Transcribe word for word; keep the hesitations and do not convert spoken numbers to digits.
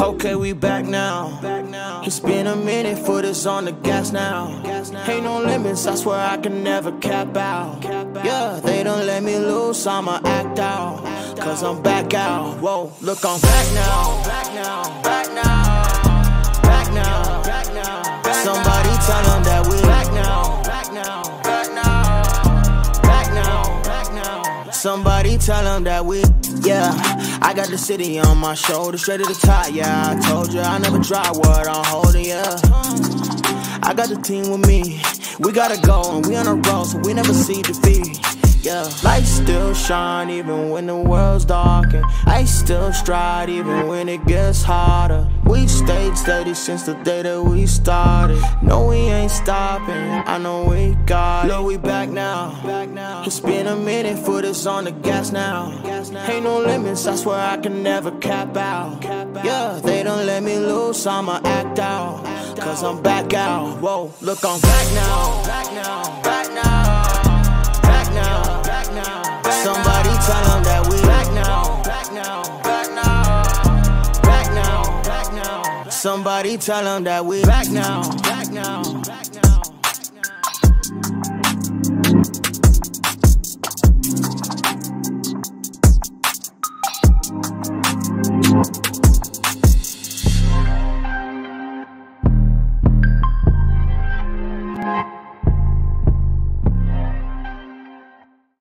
Okay, we back now. It's been a minute, foot is on the gas now. Ain't no limits, I swear I can never cap out. Yeah, they don't let me loose, I'ma act out, cause I'm back out. Whoa, look, I'm back now. Back now, back now, back now, back now. Somebody tell them that we back now. Back now, back now, back now, back now. Somebody tell them that we, yeah. I got the city on my shoulder, straight to the top, yeah. I told you I never dry word, I'm holding, yeah. I got the team with me, we gotta go, and we on the road, so we never see defeat, yeah. Lights still shine even when the world's dark, and I still stride even when it gets harder. We stayed steady since the day that we started. No, we ain't stopping, I know we got it. Look, we back now. It's been a minute, foot is on the gas now. Ain't no limits, I swear I can never cap out. Yeah, they don't let me loose, I'ma act out, cause I'm back out. Whoa, look, I'm back now. Back now, back now, back now, back now. Somebody tell them that we back now. Back now, back now, back now. Somebody tell them that we back now.